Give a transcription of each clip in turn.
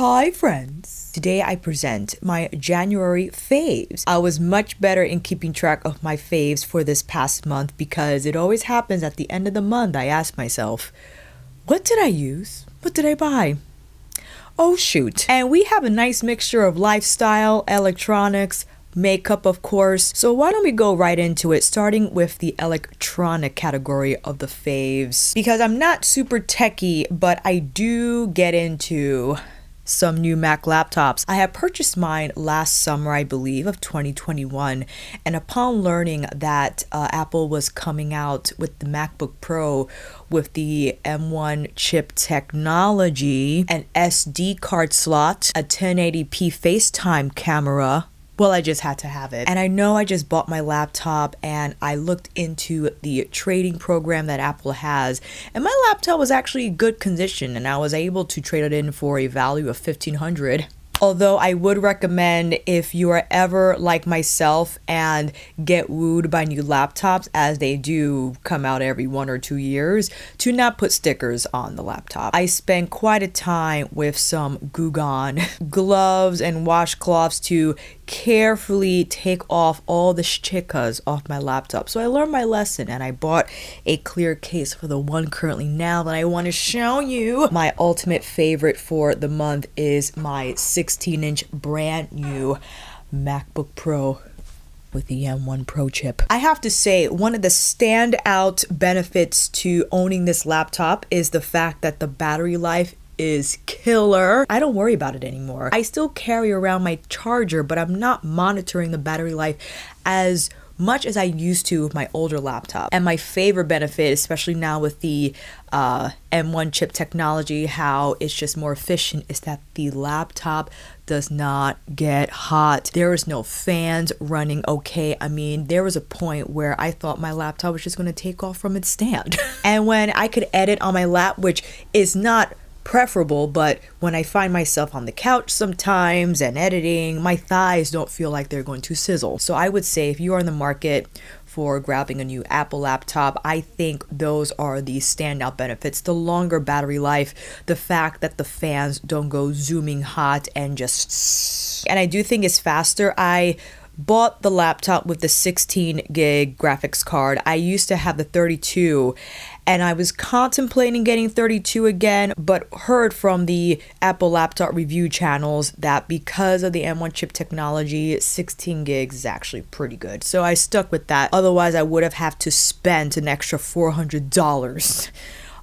Hi friends! Today I present my January faves. I was much better in keeping track of my faves for this past month because it always happens at the end of the month I ask myself, what did I use? What did I buy? Oh shoot! And we have a nice mixture of lifestyle, electronics, makeup of course, so why don't we go right into it, starting with the electronic category of the faves. Because I'm not super techie, but I do get into some new Mac laptops. I had purchased mine last summer, I believe, of 2021. And upon learning that Apple was coming out with the MacBook Pro with the M1 chip technology, an SD card slot, a 1080p FaceTime camera, well, I just had to have it. And I know I just bought my laptop and I looked into the trading program that Apple has, and my laptop was actually in good condition and I was able to trade it in for a value of $1,500. Although I would recommend, if you are ever like myself and get wooed by new laptops, as they do come out every 1 or 2 years, to not put stickers on the laptop. I spent quite a time with some Goo Gone gloves and washcloths to carefully take off all the shtikas off my laptop. So I learned my lesson and I bought a clear case for the one currently now that I want to show you. My ultimate favorite for the month is my 16-inch brand new MacBook Pro with the M1 Pro chip. I have to say, one of the standout benefits to owning this laptop is the fact that the battery life is killer. I don't worry about it anymore. I still carry around my charger, but I'm not monitoring the battery life as much as I used to with my older laptop. And my favorite benefit, especially now with the M1 chip technology, how it's just more efficient, is that the laptop does not get hot. There is no fans running, okay? I mean, there was a point where I thought my laptop was just gonna take off from its stand. And when I could edit on my lap, which is not preferable, but when I find myself on the couch sometimes and editing, my thighs don't feel like they're going to sizzle. So I would say, if you are in the market for grabbing a new Apple laptop, I think those are the standout benefits: the longer battery life, the fact that the fans don't go zooming hot, and just, and I do think it's faster. I bought the laptop with the 16 gig graphics card. I used to have the 32, and I was contemplating getting 32 again, but heard from the Apple laptop review channels that because of the M1 chip technology, 16 gigs is actually pretty good. So I stuck with that. Otherwise, I would have had to spend an extra $400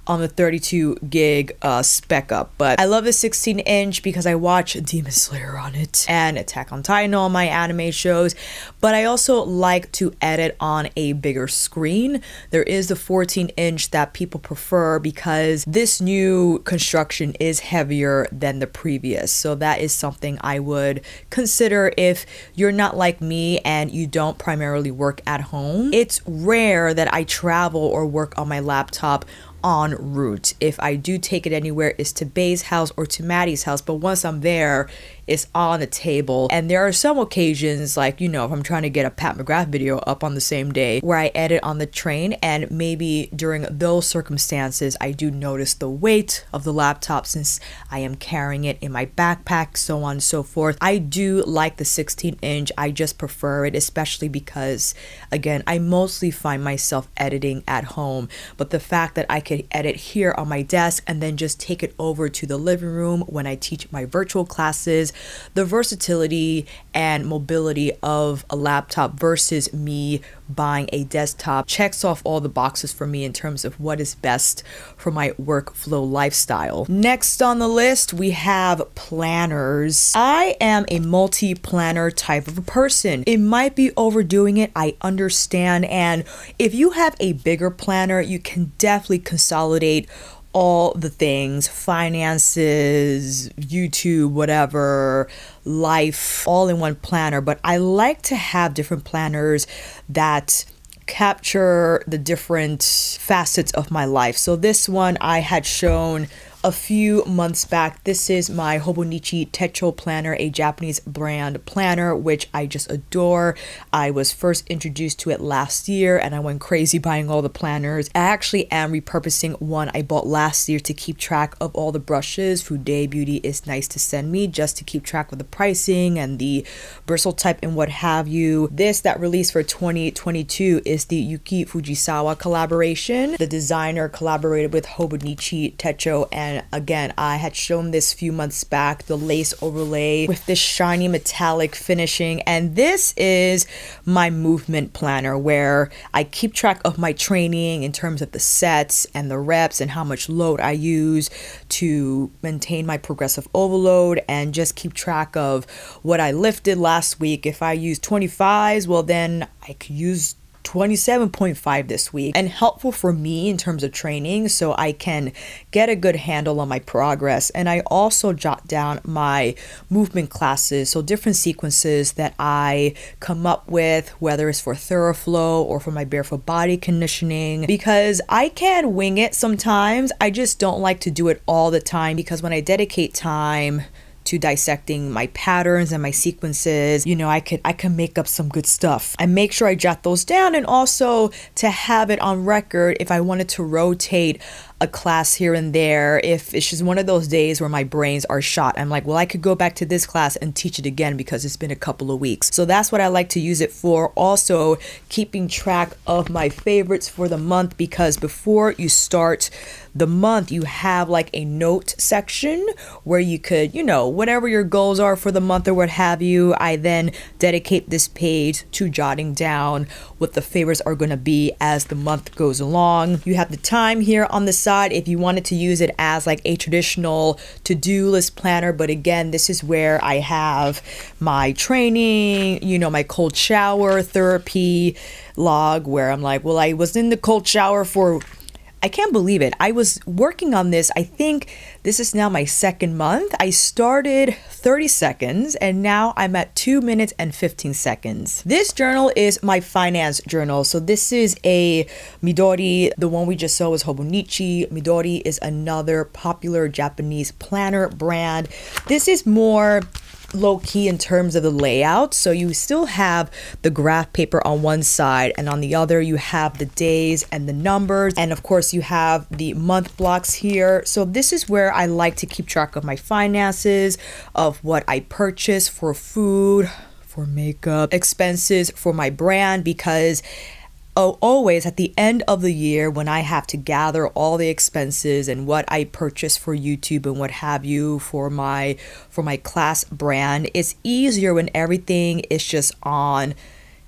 on the 32 gig spec up. But I love the 16-inch because I watch Demon Slayer on it and Attack on Titan, all my anime shows, but I also like to edit on a bigger screen. There is the 14-inch that people prefer because this new construction is heavier than the previous. So that is something I would consider if you're not like me and you don't primarily work at home. It's rare that I travel or work on my laptop en route. If I do take it anywhere, it's to Bay's house or to Maddie's house, but once I'm there, it's on the table. And there are some occasions, like, you know, if I'm trying to get a Pat McGrath video up on the same day, where I edit on the train, and maybe during those circumstances I do notice the weight of the laptop since I am carrying it in my backpack, so on and so forth. I do like the 16-inch. I just prefer it, especially because, again, I mostly find myself editing at home, but the fact that I could edit here on my desk and then just take it over to the living room when I teach my virtual classes, the versatility and mobility of a laptop versus me buying a desktop checks off all the boxes for me in terms of what is best for my workflow lifestyle. Next on the list, we have planners. I am a multi-planner type of a person. It might be overdoing it, I understand, and if you have a bigger planner, you can definitely consolidate all the things: finances, YouTube, whatever, life, all in one planner. But I like to have different planners that capture the different facets of my life. So this one I had shown a few months back. This is my Hobonichi Techo planner, a Japanese brand planner, which I just adore. I was first introduced to it last year and I went crazy buying all the planners. I actually am repurposing one I bought last year to keep track of all the brushes. Fude Beauty is nice to send me just to keep track of the pricing and the bristle type and what have you. This that released for 2022 is the Yuki Fujisawa collaboration. The designer collaborated with Hobonichi Techo, and again, I had shown this a few months back, the lace overlay with this shiny metallic finishing. And this is my movement planner where I keep track of my training in terms of the sets and the reps and how much load I use to maintain my progressive overload, and just keep track of what I lifted last week. If I used 25s, well then I could use 27.5 this week, and helpful for me in terms of training so I can get a good handle on my progress. And I also jot down my movement classes, so different sequences that I come up with, whether it's for Thoroughflow or for my barefoot body conditioning, because I can wing it sometimes. I just don't like to do it all the time, because when I dedicate time to dissecting my patterns and my sequences, you know, I can make up some good stuff. I make sure I jot those down, and also to have it on record if I wanted to rotate a class here and there. If it's just one of those days where my brains are shot, I'm like, well, I could go back to this class and teach it again because it's been a couple of weeks. So that's what I like to use it for. Also keeping track of my favorites for the month, because before you start the month, you have like a note section where you could, you know, whatever your goals are for the month or what have you. I then dedicate this page to jotting down what the favorites are going to be as the month goes along. You have the time here on the side if you wanted to use it as like a traditional to-do list planner, but again, this is where I have my training, you know, my cold shower therapy log, where I'm like, well, I was in the cold shower for, I can't believe it, I was working on this, I think this is now my second month. I started 30 seconds and now I'm at 2 minutes and 15 seconds. This journal is my finance journal. So this is a Midori. The one we just saw was Hobonichi. Midori is another popular Japanese planner brand. This is more low-key in terms of the layout, so you still have the graph paper on one side, and on the other you have the days and the numbers, and of course you have the month blocks here. So this is where I like to keep track of my finances, of what I purchase for food, for makeup, expenses for my brand, because always at the end of the year when I have to gather all the expenses and what I purchase for YouTube and what have you for my class brand, it's easier when everything is just on,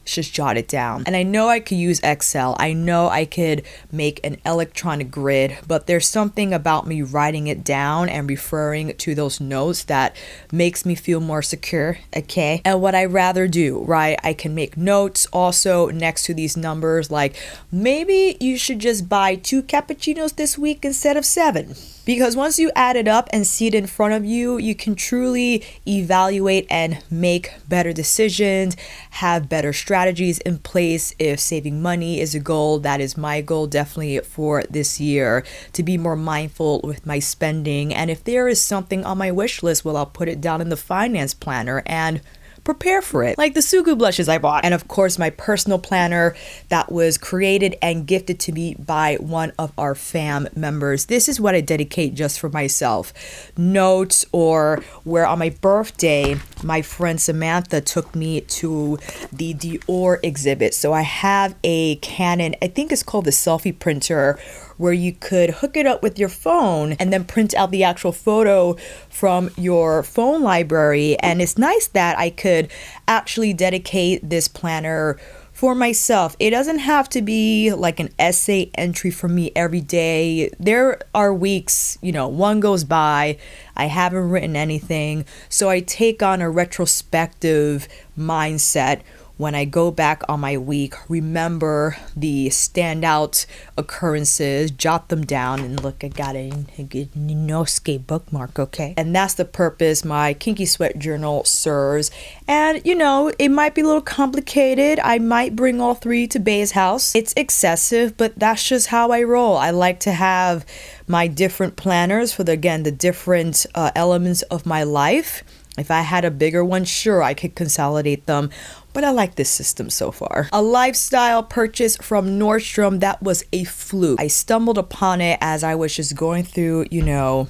just jot it down. And I know I could use Excel, I know I could make an electronic grid, but there's something about me writing it down and referring to those notes that makes me feel more secure, okay? And what I rather do, right? I can make notes also next to these numbers, like maybe you should just buy 2 cappuccinos this week instead of 7. Because once you add it up and see it in front of you, you can truly evaluate and make better decisions, have better strategies in place if saving money is a goal. That is my goal definitely for this year, to be more mindful with my spending. And if there is something on my wish list, well, I'll put it down in the finance planner and prepare for it, like the Suqqu blushes I bought. And of course, my personal planner that was created and gifted to me by one of our fam members. This is what I dedicate just for myself. Notes, or where on my birthday, my friend Samantha took me to the Dior exhibit. So I have a Canon, I think it's called the selfie printer, where you could hook it up with your phone and then print out the actual photo from your phone library. And it's nice that I could actually dedicate this planner for myself. It doesn't have to be like an essay entry for me every day. There are weeks, you know, one goes by, I haven't written anything. So I take on a retrospective mindset when I go back on my week, remember the standout occurrences, jot them down, and look, I got an Inosuke bookmark, okay? And that's the purpose my Kinky Sweat Journal serves. And, you know, it might be a little complicated. I might bring all three to Bay's house. It's excessive, but that's just how I roll. I like to have my different planners for, the different elements of my life. If I had a bigger one, sure, I could consolidate them, but I like this system so far. A lifestyle purchase from Nordstrom, that was a fluke. I stumbled upon it as I was just going through, you know,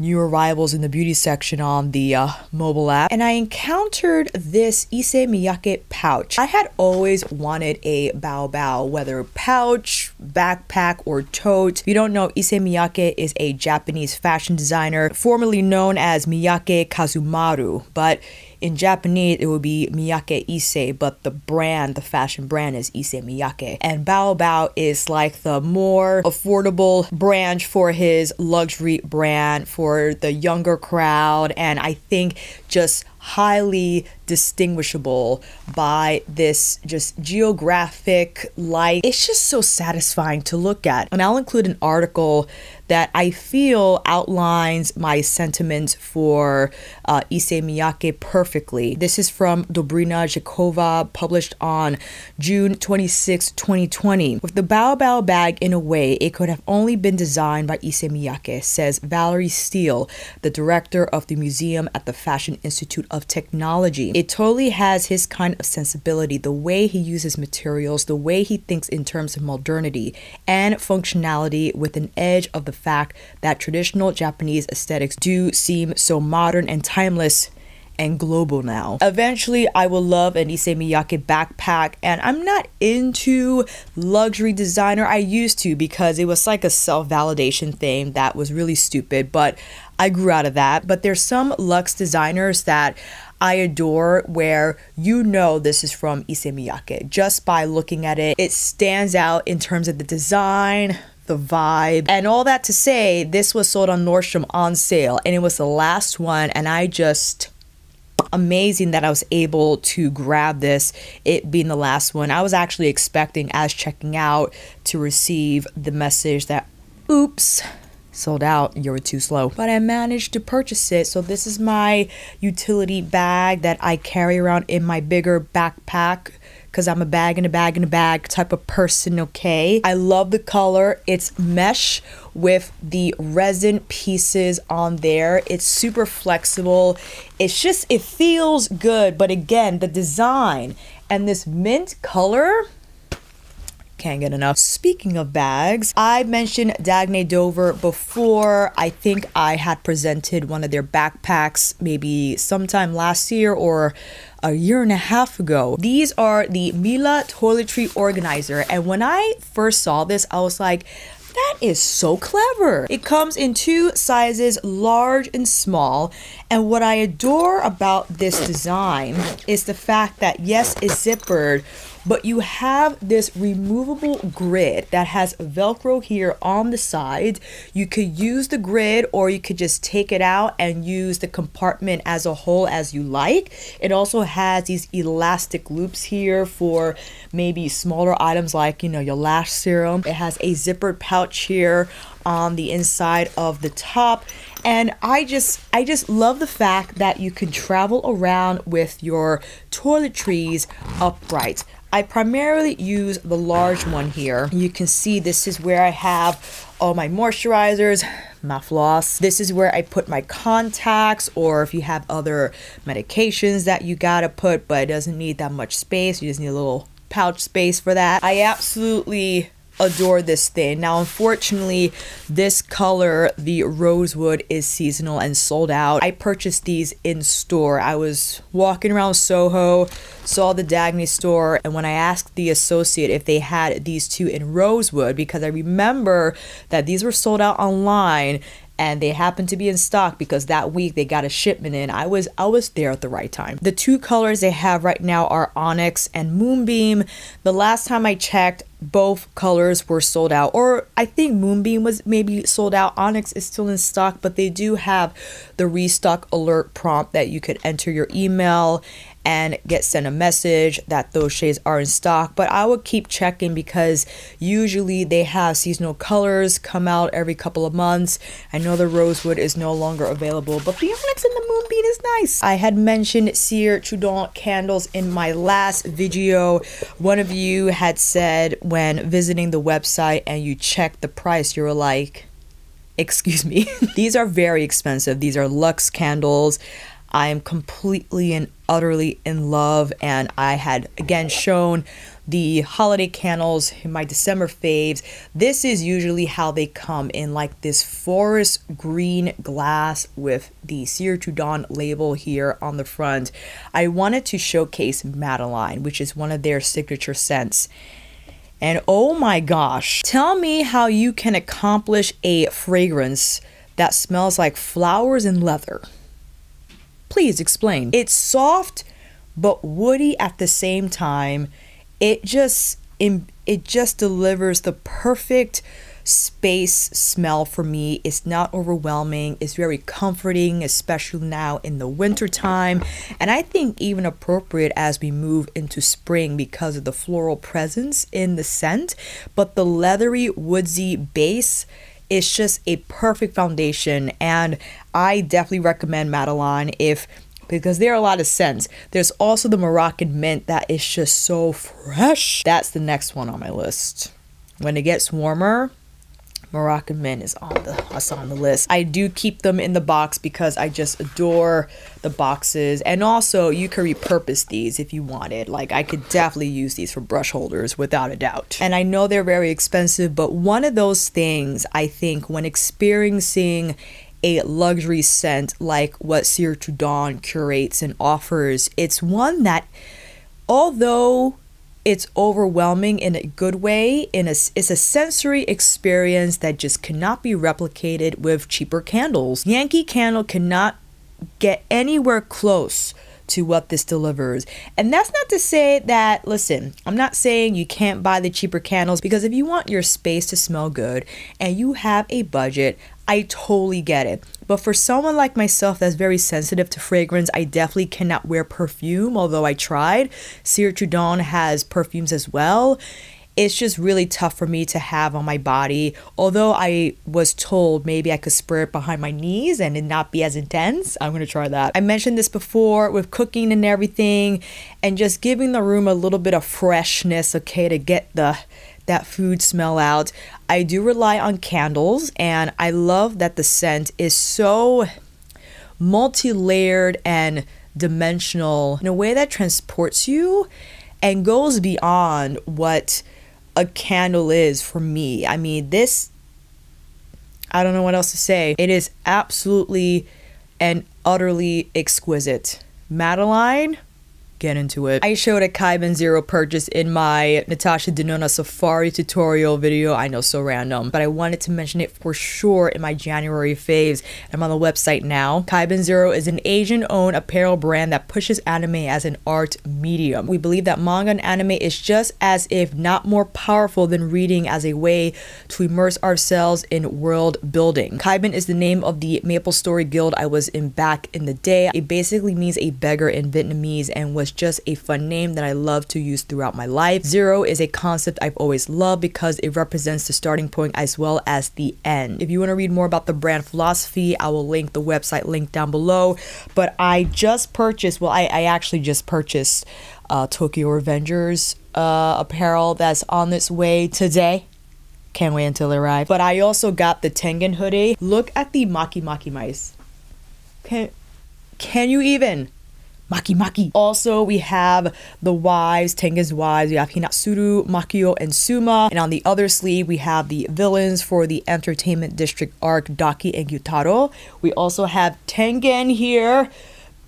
new arrivals in the beauty section on the mobile app, and I encountered this Issey Miyake pouch. I had always wanted a Bao Bao, whether pouch, backpack, or tote. If you don't know, Issey Miyake is a Japanese fashion designer, formerly known as Miyake Kazumaru, but in Japanese, it would be Miyake Issey, but the brand, the fashion brand, is Issey Miyake. And Bao Bao is like the more affordable branch for his luxury brand, for the younger crowd, and I think just highly distinguishable by this just geographic light. It's just so satisfying to look at. And I'll include an article that I feel outlines my sentiments for Issey Miyake perfectly. This is from Dobrina Zhikova, published on June 26, 2020. With the Bao Bao bag, in a way, it could have only been designed by Issey Miyake, says Valerie Steele, the director of the museum at the Fashion Institute of Technology. It totally has his kind of sensibility, the way he uses materials, the way he thinks in terms of modernity and functionality, with an edge of the fact that traditional Japanese aesthetics do seem so modern and timeless and global now. Eventually, I will love an Issey Miyake backpack, and I'm not into luxury designer. I used to, because it was like a self-validation thing that was really stupid, but I grew out of that. But there's some luxe designers that I adore where you know this is from Issey Miyake. Just by looking at it, it stands out in terms of the design, the vibe, and all that to say, this was sold on Nordstrom on sale, and it was the last one, and I just... amazing that I was able to grab this, it being the last one. I was actually expecting, as checking out, to receive the message that, oops, sold out, you were too slow. But I managed to purchase it. So this is my utility bag that I carry around in my bigger backpack, because I'm a bag in a bag in a bag type of person, okay? I love the color. It's mesh with the resin pieces on there. It's super flexible. It's just, it feels good. But again, the design and this mint color, can't get enough. Speaking of bags, I mentioned Dagne Dover before. I think I had presented one of their backpacks maybe sometime last year or a year and a half ago. These are the Mila Toiletry Organizer, and when I first saw this, I was like, that is so clever. It comes in two sizes, large and small. And what I adore about this design is the fact that, yes, it's zippered, but you have this removable grid that has Velcro here on the side. You could use the grid, or you could just take it out and use the compartment as a whole as you like. It also has these elastic loops here for maybe smaller items like, you know, your lash serum. It has a zippered pouch here on the inside of the top. And I just love the fact that you can travel around with your toiletries upright. I primarily use the large one here. You can see this is where I have all my moisturizers, my floss. This is where I put my contacts, or if you have other medications that you gotta put, but it doesn't need that much space. You just need a little pouch space for that. I absolutely adore this thing. Now, unfortunately, this color, the rosewood, is seasonal and sold out. I purchased these in store. I was walking around Soho, saw the Dagne store, and when I asked the associate if they had these two in rosewood, because I remember that these were sold out online and they happened to be in stock because that week they got a shipment in, I was there at the right time. The two colors they have right now are Onyx and Moonbeam. The last time I checked, both colors were sold out, or I think Moonbeam was maybe sold out. Onyx is still in stock, but they do have the restock alert prompt that you could enter your email and get sent a message that those shades are in stock. But I would keep checking because usually they have seasonal colors come out every couple of months. I know the rosewood is no longer available, but Phoenix and the Moonbeam is nice. I had mentioned Cire Trudon candles in my last video. One of you had said when visiting the website and you checked the price, you were like, excuse me. These are very expensive. These are luxe candles. I am completely and utterly in love, and I had again shown the holiday candles in my December faves. This is usually how they come, in like this forest green glass with the Cire Trudon label here on the front. I wanted to showcase Madeleine, which is one of their signature scents. And oh my gosh, tell me how you can accomplish a fragrance that smells like flowers and leather. Please explain. It's soft but woody at the same time. It just delivers the perfect space smell for me. It's not overwhelming. It's very comforting, especially now in the winter time, and I think even appropriate as we move into spring because of the floral presence in the scent. But the leathery, woodsy base, it's just a perfect foundation, and I definitely recommend Madeleine because there are a lot of scents. There's also the Moroccan Mint that is just so fresh. That's the next one on my list. When it gets warmer, Moroccan Mint is on the list. I do keep them in the box because I just adore the boxes, and also you can repurpose these if you wanted. Like, I could definitely use these for brush holders without a doubt. And I know they're very expensive, but one of those things I think when experiencing a luxury scent like what Cire Trudon curates and offers, it's one that, although it's overwhelming in a good way, it's a sensory experience that just cannot be replicated with cheaper candles. Yankee Candle cannot get anywhere close to what this delivers. And that's not to say that, listen, I'm not saying you can't buy the cheaper candles, because if you want your space to smell good and you have a budget, I totally get it. But for someone like myself that's very sensitive to fragrance, I definitely cannot wear perfume, although I tried. Cire Trudon has perfumes as well. It's just really tough for me to have on my body, although I was told maybe I could spray it behind my knees and it not be as intense. I'm gonna try that. I mentioned this before with cooking and everything, and just giving the room a little bit of freshness, okay, to get that food smell out. I do rely on candles, and I love that the scent is so multi-layered and dimensional in a way that transports you and goes beyond what a candle is for me. I mean, this, I don't know what else to say. It is absolutely and utterly exquisite. Madeleine, get into it. I showed a Kaiban Zero purchase in my Natasha Denona Safari tutorial video. I know, so random, but I wanted to mention it for sure in my January faves. I'm on the website now. Kaiban Zero is an Asian-owned apparel brand that pushes anime as an art medium. We believe that manga and anime is just as, if not more powerful than reading, as a way to immerse ourselves in world building. Kaiban is the name of the Maple Story guild I was in back in the day. It basically means a beggar in Vietnamese, and was just a fun name that I love to use throughout my life. Zero is a concept I've always loved because it represents the starting point as well as the end. If you want to read more about the brand philosophy, I will link the website link down below. But I just purchased, well, I actually just purchased Tokyo Revengers apparel that's on its way today. Can't wait until it arrives. But I also got the Tengen hoodie. Look at the Maki mice. Can you even? Maki. Also, we have the wives, Tengen's wives. We have Hinatsuru, Makio, and Suma. And on the other sleeve, we have the villains for the Entertainment District arc, Daki and Gyutaro. We also have Tengen here.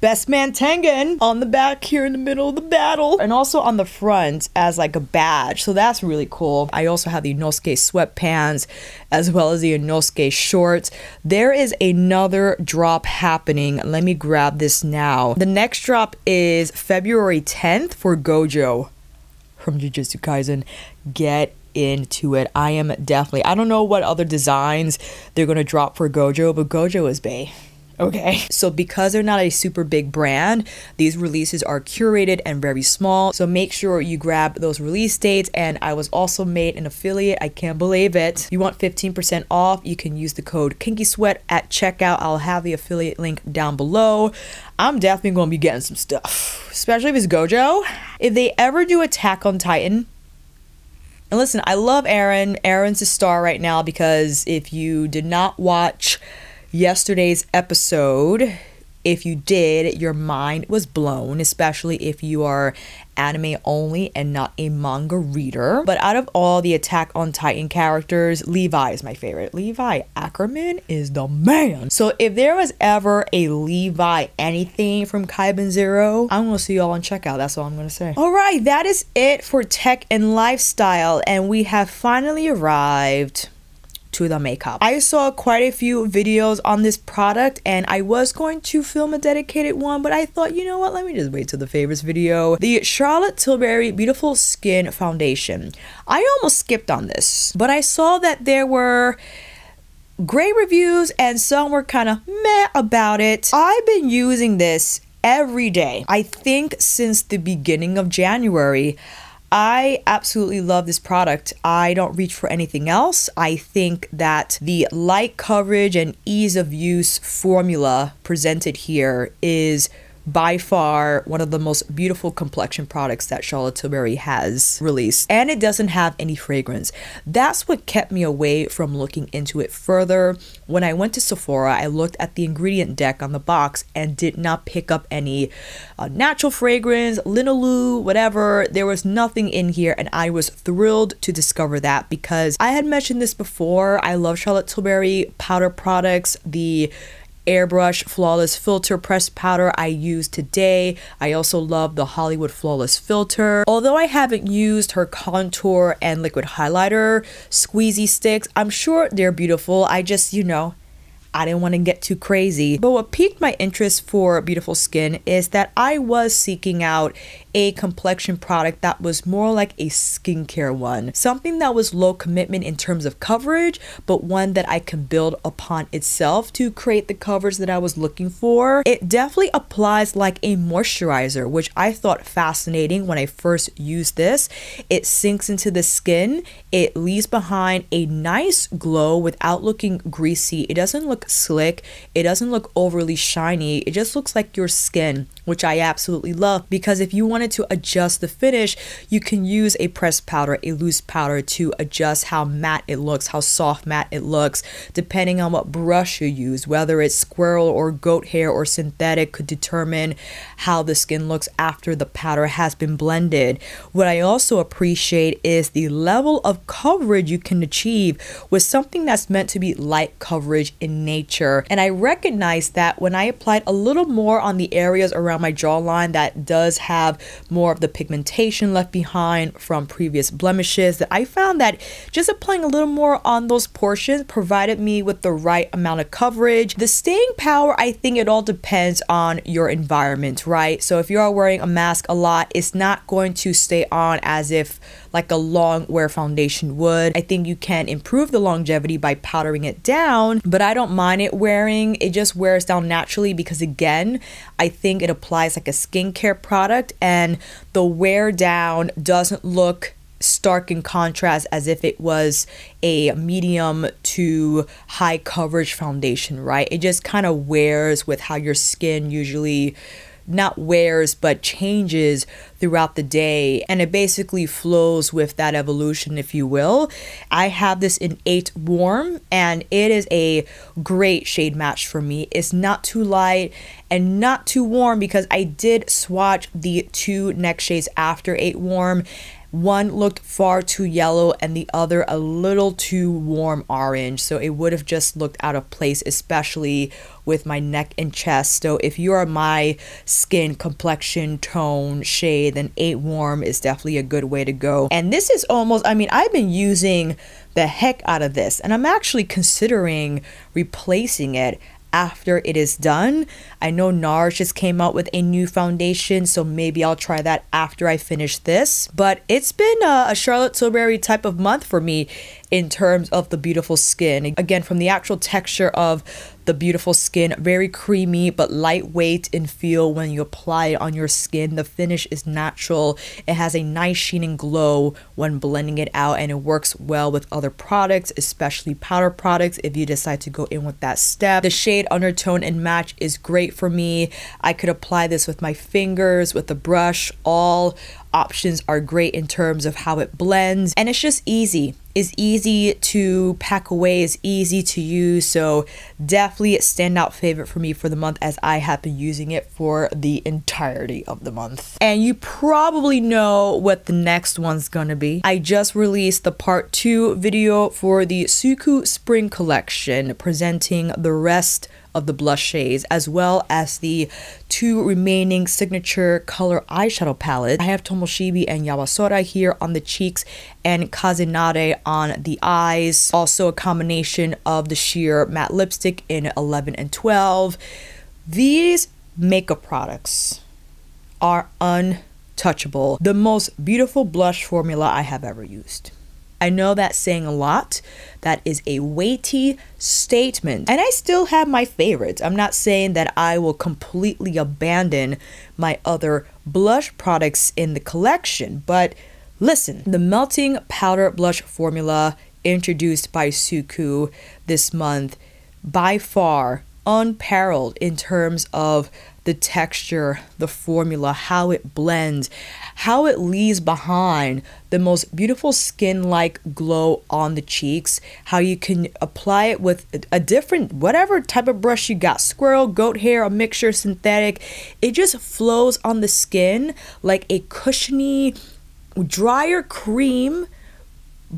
Best man Tengen on the back here in the middle of the battle, and also on the front as like a badge, so that's really cool. I also have the Inosuke sweatpants as well as the Inosuke shorts. There is another drop happening. Let me grab this now. The next drop is February 10th for Gojo from Jujutsu Kaisen. Get into it. I am definitely, I don't know what other designs they're gonna drop for Gojo, but Gojo is bae. okay? So because they're not a super big brand, these releases are curated and very small. So make sure you grab those release dates. And I was also made an affiliate. I can't believe it. You want 15% off. You can use the code KinkySweat at checkout. I'll have the affiliate link down below. I'm definitely going to be getting some stuff, especially if it's Gojo. If they ever do Attack on Titan, and listen, I love Eren. Eren's a star right now because if you did not watch yesterday's episode, if you did, your mind was blown, especially if you are anime only and not a manga reader. But out of all the Attack on Titan characters, Levi is my favorite. Levi Ackerman is the man. So if there was ever a Levi anything from Kaiban Zero, I'm gonna see y'all on checkout. That's all I'm gonna say. All right, that is it for tech and lifestyle, and we have finally arrived to the makeup. I saw quite a few videos on this product and I was going to film a dedicated one, but I thought, you know what, let me just wait till the favorites video. The Charlotte Tilbury Beautiful Skin Foundation. I almost skipped on this, but I saw that there were great reviews and some were kind of meh about it. I've been using this every day. I think since the beginning of January. I absolutely love this product. I don't reach for anything else. I think that the light coverage and ease of use formula presented here is by far one of the most beautiful complexion products that Charlotte Tilbury has released, and it doesn't have any fragrance. That's what kept me away from looking into it further. When I went to Sephora, I looked at the ingredient deck on the box and did not pick up any natural fragrance, linalool, whatever. There was nothing in here, and I was thrilled to discover that because I had mentioned this before. I love Charlotte Tilbury powder products. The Airbrush Flawless Filter Pressed Powder I used today. I also love the Hollywood Flawless Filter. Although I haven't used her contour and liquid highlighter squeezy sticks, I'm sure they're beautiful. I just, you know, I didn't want to get too crazy. But what piqued my interest for Beautiful Skin is that I was seeking out a complexion product that was more like a skincare one. Something that was low commitment in terms of coverage, but one that I can build upon itself to create the coverage that I was looking for. It definitely applies like a moisturizer, which I thought fascinating when I first used this. It sinks into the skin. It leaves behind a nice glow without looking greasy. It doesn't look slick. It doesn't look overly shiny. It just looks like your skin, which I absolutely love because if you wanted to adjust the finish, you can use a pressed powder, a loose powder to adjust how matte it looks, how soft matte it looks, depending on what brush you use, whether it's squirrel or goat hair or synthetic could determine how the skin looks after the powder has been blended. What I also appreciate is the level of coverage you can achieve with something that's meant to be light coverage in nature. And I recognize that when I applied a little more on the areas around my jawline that does have more of the pigmentation left behind from previous blemishes, that I found that just applying a little more on those portions provided me with the right amount of coverage. The staying power, I think it all depends on your environment, right? So if you are wearing a mask a lot, it's not going to stay on as if like a long wear foundation would. I think you can improve the longevity by powdering it down, but I don't mind it wearing. It just wears down naturally because again, I think it applies like a skincare product and the wear down doesn't look stark in contrast as if it was a medium to high coverage foundation, right? It just kind of wears with how your skin usually not wears, but changes throughout the day. And it basically flows with that evolution, if you will. I have this in 8 Warm and it is a great shade match for me. It's not too light and not too warm because I did swatch the 2 neck shades after 8 Warm. One looked far too yellow and the other a little too warm orange. So it would have just looked out of place, especially with my neck and chest. So if you are my skin, complexion, tone, shade, then 8 Warm is definitely a good way to go. And this is almost, I mean, I've been using the heck out of this and I'm actually considering replacing it after it is done. I know NARS just came out with a new foundation, so maybe I'll try that after I finish this. But it's been a Charlotte Tilbury type of month for me in terms of the Beautiful Skin. Again, from the actual texture of the Beautiful Skin. Very creamy but lightweight in feel when you apply it on your skin. The finish is natural. It has a nice sheen glow when blending it out, and it works well with other products, especially powder products, if you decide to go in with that step. The shade, undertone, and match is great for me. I could apply this with my fingers, with the brush. All options are great in terms of how it blends, and it's just easy. It's easy to pack away, it's easy to use, so definitely a standout favorite for me for the month, as I have been using it for the entirety of the month. And you probably know what the next one's gonna be. I just released the part 2 video for the Suqqu Spring Collection, presenting the rest of the blush shades, as well as the 2 remaining signature color eyeshadow palettes. I have Tomoshibi and Yawasora here on the cheeks and Kazenare on the eyes. Also a combination of the sheer matte lipstick in 11 and 12. These makeup products are untouchable. The most beautiful blush formula I have ever used. I know that's saying a lot. That is a weighty statement. And I still have my favorites. I'm not saying that I will completely abandon my other blush products in the collection. But listen, the melting powder blush formula introduced by Suqqu this month, by far unparalleled in terms of the texture, the formula, how it blends, how it leaves behind the most beautiful skin-like glow on the cheeks, how you can apply it with a different, whatever type of brush you got, squirrel, goat hair, a mixture, synthetic. It just flows on the skin like a cushiony, drier cream,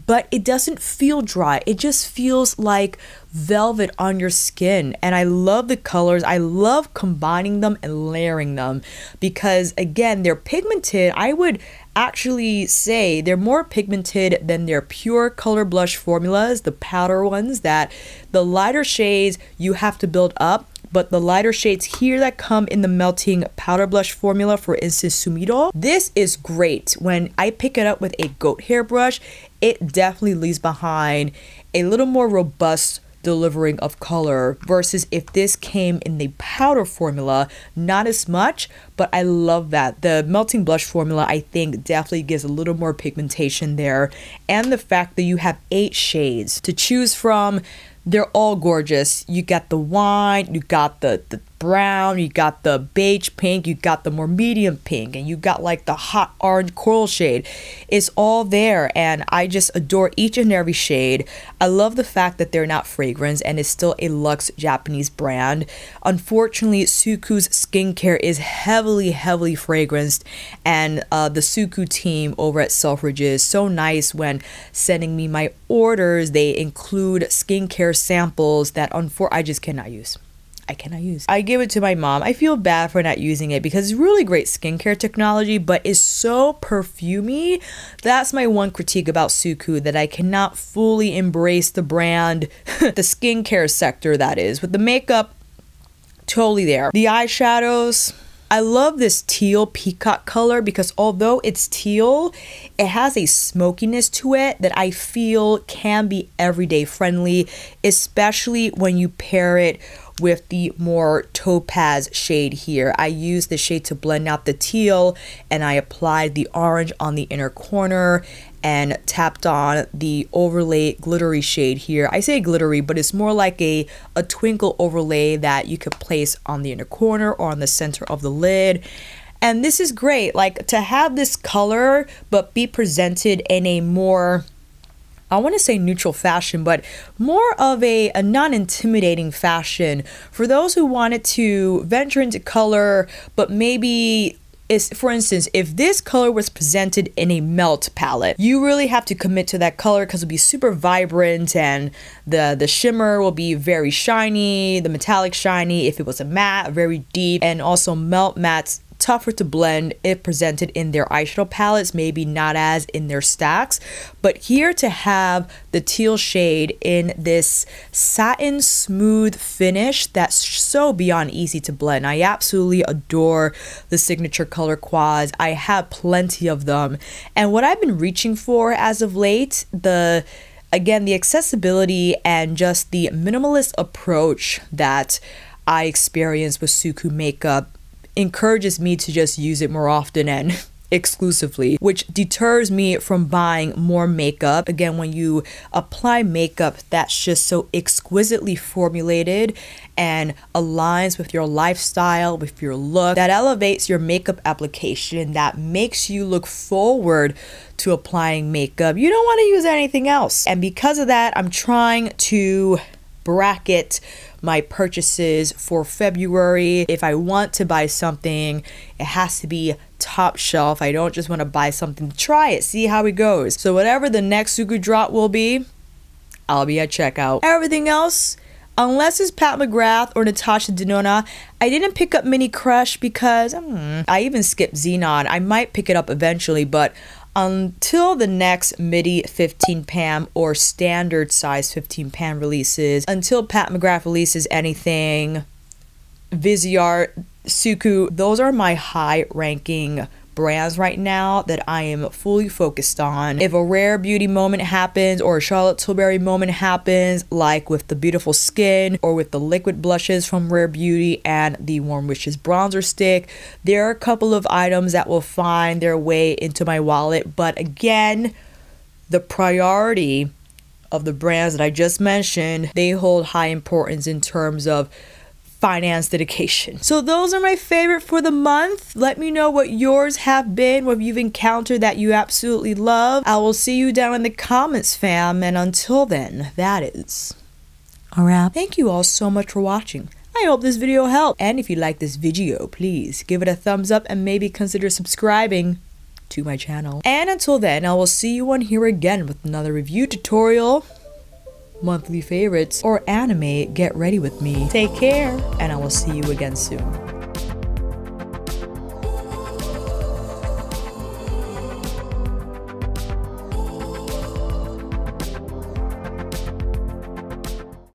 but it doesn't feel dry. It just feels like velvet on your skin. And I love the colors. I love combining them and layering them because, again, they're pigmented. I would actually say they're more pigmented than their pure color blush formulas, the powder ones, that the lighter shades you have to build up. But the lighter shades here that come in the melting powder blush formula, for instance, Sumiro, this is great. When I pick it up with a goat hair brush, it definitely leaves behind a little more robust delivering of color versus if this came in the powder formula, not as much, but I love that. The melting blush formula, I think, definitely gives a little more pigmentation there. And the fact that you have 8 shades to choose from, they're all gorgeous. You got the wine, you got the brown, you got the beige pink, you got the more medium pink, and you got like the hot orange coral shade. It's all there, and I just adore each and every shade. I love the fact that they're not fragrance, and it's still a luxe Japanese brand. Unfortunately, Suqqu's skincare is heavily fragranced, and the Suqqu team over at Selfridges, so nice when sending me my orders. They include skincare samples that I just cannot use. I cannot use. I give it to my mom. I feel bad for not using it because it's really great skincare technology, but it's so perfumey. That's my one critique about Suqqu, that I cannot fully embrace the brand, the skincare sector, that is. With the makeup, totally there. The eyeshadows, I love this teal peacock color because although it's teal, it has a smokiness to it that I feel can be everyday friendly, especially when you pair it with the more topaz shade here. I used the shade to blend out the teal, and I applied the orange on the inner corner and tapped on the overlay glittery shade here. I say glittery, but it's more like a twinkle overlay that you could place on the inner corner or on the center of the lid. And this is great, like, to have this color but be presented in a more, I want to say neutral fashion, but more of a non-intimidating fashion for those who wanted to venture into color. But maybe, for instance, if this color was presented in a melt palette, you really have to commit to that color because it'll be super vibrant, and the shimmer will be very shiny, the metallic shiny. If it was a matte, very deep. And also melt mattes, tougher to blend if presented in their eyeshadow palettes, maybe not as in their stacks. But here, to have the teal shade in this satin smooth finish that's so beyond easy to blend. I absolutely adore the signature color quads. I have plenty of them, and what I've been reaching for as of late, the Again, the accessibility and just the minimalist approach that I experienced with Suqqu makeup encourages me to just use it more often and exclusively, which deters me from buying more makeup. Again, when you apply makeup that's just so exquisitely formulated and aligns with your lifestyle, with your look, that elevates your makeup application, that makes you look forward to applying makeup, you don't want to use anything else. And because of that, I'm trying to bracket my purchases for February. If I want to buy something, it has to be top shelf. I don't just want to buy something, try it, see how it goes. So whatever the next Suqqu drop will be, I'll be at checkout. Everything else, unless it's Pat McGrath or Natasha Denona, I didn't pick up Mini Crush because I even skipped Xenon. I might pick it up eventually, but until the next midi 15 pam or standard size 15 pam releases, until Pat McGrath releases anything, Viseart, Suqqu, those are my high ranking brands right now that I am fully focused on. If a Rare Beauty moment happens or a Charlotte Tilbury moment happens, like with the Beautiful Skin or with the liquid blushes from Rare Beauty and the Warm Wishes bronzer stick, there are a couple of items that will find their way into my wallet. But again, the priority of the brands that I just mentioned, they hold high importance in terms of finance dedication. So those are my favorite for the month. Let me know what yours have been, what you've encountered that you absolutely love. I will see you down in the comments, fam. And until then, that is a wrap. Thank you all so much for watching. I hope this video helped. And if you like this video, please give it a thumbs up and maybe consider subscribing to my channel. And until then, I will see you on here again with another review tutorial, monthly favorites, or anime get ready with me. Take care, and I will see you again soon.